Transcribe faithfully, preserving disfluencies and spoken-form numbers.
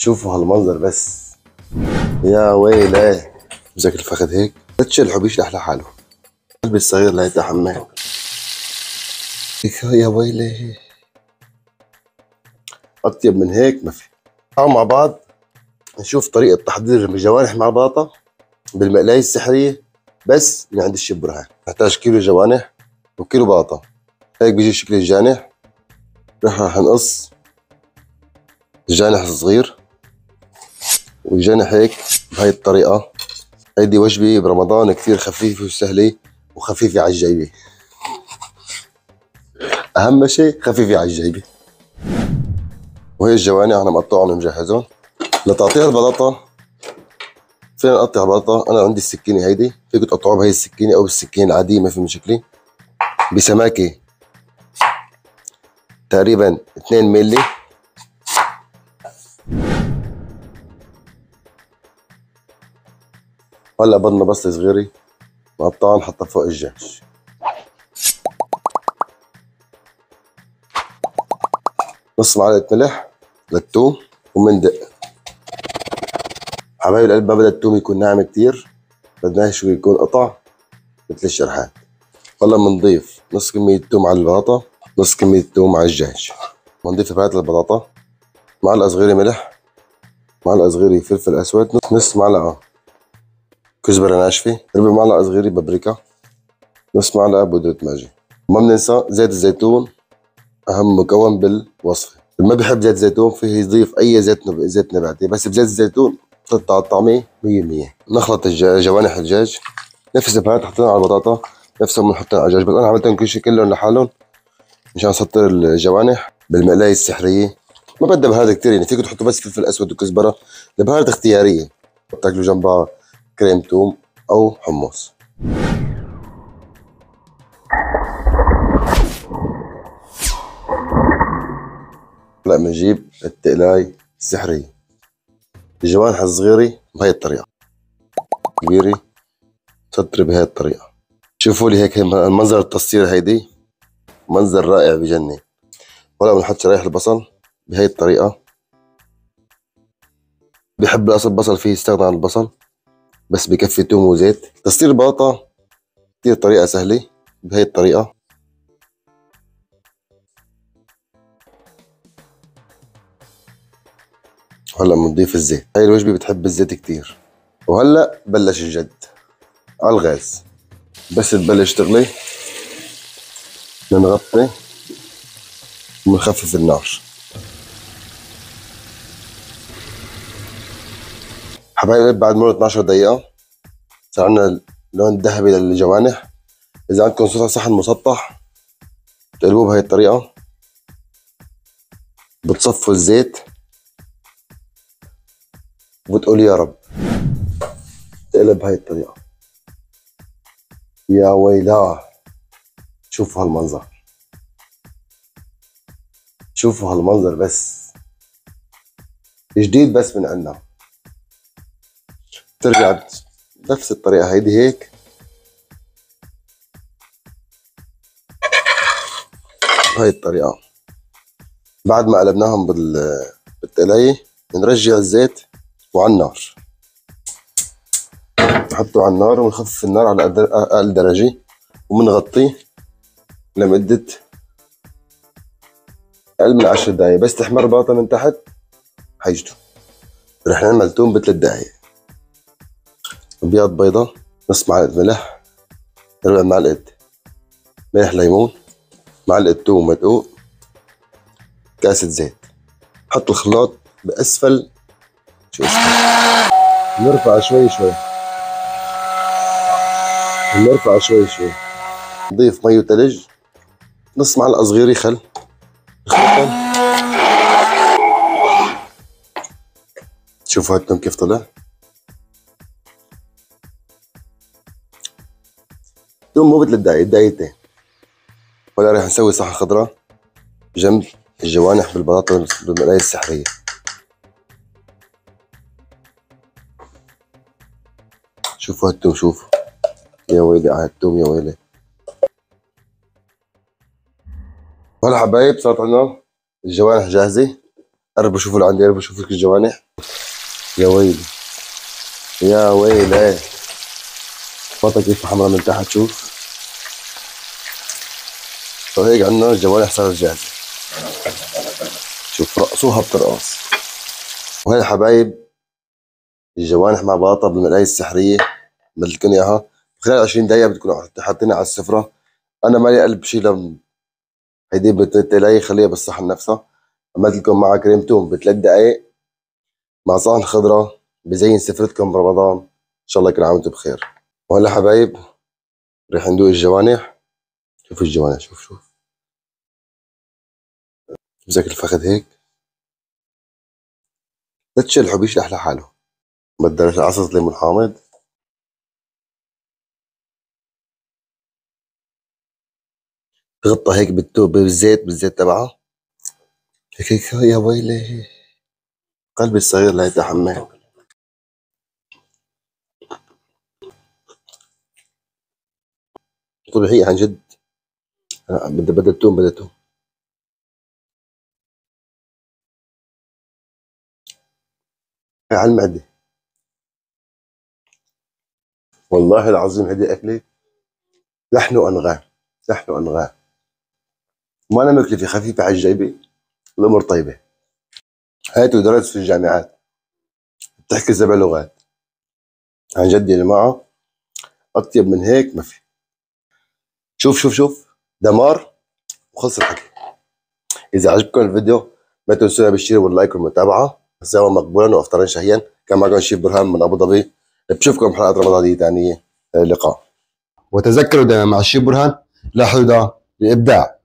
شوفوا هالمنظر بس، يا ويلي. مزاج الفخذ هيك تتش الحبيش لحلا حاله، قلبي الصغير لا يتحمل. يا ويلي، اطيب من هيك ما في. تعالوا مع بعض نشوف طريقه تحضير الجوانح مع بطاطا بالمقلايه السحريه بس من عند الشيف برهان. نحتاج كيلو جوانح وكيلو بطاطا، هيك بيجي شكل الجانح. رح نقص الجانح الصغير والجانح هيك بهاي الطريقه. هيدي وجبه برمضان كثير خفيفه وسهله وخفيفه على الجيبه، اهم شيء خفيفه على الجيبه. وهي الجوانح انا مقطعهم ومجهزهم. لتقطيع البطاطا فينا نقطع البطاطا، انا عندي السكينه هيدي، فيكم تقطعوها بهي السكينه او بالسكينه العاديه ما في مشكله. بسماكه تقريبا اثنين ملي، هلا بدنا بصل صغيري مقطعه نحطها فوق الجاش. نص معلقه ملح للثوم ومندق. حبايب القلب ما بدها الثوم يكون ناعم كتير، بدنا اياه شوي يكون قطع مثل الشرحات. هلا بنضيف نص كمية الثوم على البطاطا، نص كمية الثوم على الدجاج. بنضيف فبات البطاطا، معلقة صغيرة ملح، معلقة صغيرة فلفل اسود، نص معلقة كزبرة ناشفة، ربع معلقة صغيرة بابريكا، نص معلقة بودرة ماجي. ما بننسى زيت الزيتون، اهم مكون بالوصفة. اللي ما بيحب زيت الزيتون فيه يضيف اي زيت نب... زيت نباتي، بس بزيت الزيتون بتطلع الطعمية مية بالمية. نخلط الج... جوانح الدجاج نفس البهارات حطيناها على البطاطا نفسهم بنحطها على الدجاج، بس انا عملتهم كل شيء كلهم لحالهم مشان اسطر الجوانح بالمقلايه السحريه. ما بدها بهارات كثير، يعني فيكم تحطوا بس فلفل اسود وكزبره، البهارات اختياريه. بتاكلوا جنبها كريم توم او حمص. هلا بنجيب التقلايه السحريه، الجوانح الصغيره بهي الطريقه، كبيره سطر بهي الطريقه. شوفوا لي هيك منظر التصوير، هيدي منظر رائع بجنن. ولا بنحط شرايح البصل بهي الطريقه. بحب الاصل البصل فيه يستغنى عن البصل، بس بكفي توم وزيت. تصوير البطاطا كثير طريقه سهله بهي الطريقه. هلا بنضيف الزيت، هاي الوجبه بتحب الزيت كثير. وهلا بلش الجد على الغاز، بس تبلش تغلي بنغطي وبنخفف النار. حبايب بعد مرور اثنعش دقيقة صار عندنا اللون الذهبي للجوانح. إذا عندكم صحن مسطح بتقلبوه بهي الطريقة، بتصفوا الزيت وبتقول يا رب. بتقلب بهي الطريقة، يا ويلا. شوفوا هالمنظر، شوفوا هالمنظر بس، جديد بس من عنا. بترجع بنفس الطريقة هيدي هيك، هاي الطريقة. بعد ما قلبناهم بالقلاية بنرجع الزيت وعلى النار، نحطه على النار ونخفف النار على أقل درجة وبنغطيه لمدة أقل من عشر دقايق، بس تحمر البطاطا من تحت حيجتوا. رح نعمل توم بثلاث دقايق، أبيض بيضة، نص معلقة ملح، ربع معلقة ملح ليمون، معلقة توم مدقوق، كاسة زيت. نحط الخلاط بأسفل شو اسمه، نرفع شوي شوي، نرفع شوي شوي. نضيف مي وثلج، نص معلقه صغيره خل، نخلطهم. شوفوا هالتوم كيف طلع، توم مو بثلاث دقايق، دقيقتين. ولا رح نسوي صحن خضراء جنب الجوانح بالبطاطا بالمقلايه السحريه. شوفوا هالتوم، شوفوا يا ويلي على هالتوم، يا ويلي. هلا حبايب صارت عندنا الجوانح جاهزة. قربوا شوفوا اللي عندي، قربوا شوفوا الجوانح. يا ويلي يا ويلي، فاطة كيف حمرا من تحت. شوف وهيك عندنا الجوارح صارت جاهزة، شوف رقصوها بترقص. وهي حبايب الجوانح مع بطاطا بالمقلاية السحرية مثل كن اياها، خلال عشرين دقيقة بتكون حاطينها على السفرة. أنا مالي قلب شيلها من هيدي بتتلاقي، خليها بالصحن نفسها. عملت لكم مع كريم توم بثلاث دقايق مع صحن خضرة بزين سفرتكم برمضان، إن شاء الله يكون عام وأنتم بخير. وهلا حبايب رح ندوق الجوانح. شوف الجوانح، شوف شوف امسك الفخذ هيك لا تشلحوا، بيشلح لحاله. بدل عصرة ليمون حامض، تغطى هيك بالتوب بالزيت بالزيت تبعها هيك هيك. يا ويلي قلبي الصغير لا يتحمل. طبيعية عن جد، بدها بدها توم بدها توم. هاي على المعدة والله العظيم. هيدي أكلة لحن وأنغام، لحن وأنغام، ما أنا مكلفة، خفيفة على الجيبة، الأمور طيبة. هاي تدرس في الجامعات، بتحكي سبع لغات. عن جد يا جماعة أطيب من هيك ما في. شوف شوف شوف دمار وخلص الحكي. إذا عجبكم الفيديو ما تنسونا بالشير واللايك والمتابعة. سوا مقبولا وافطارا شهيا. كان معكم الشيف برهان من أبو ظبي، بشوفكم بحلقة رمضانية ثانية. اللقاء وتذكروا دائما مع الشيف برهان لا حدود للإبداع.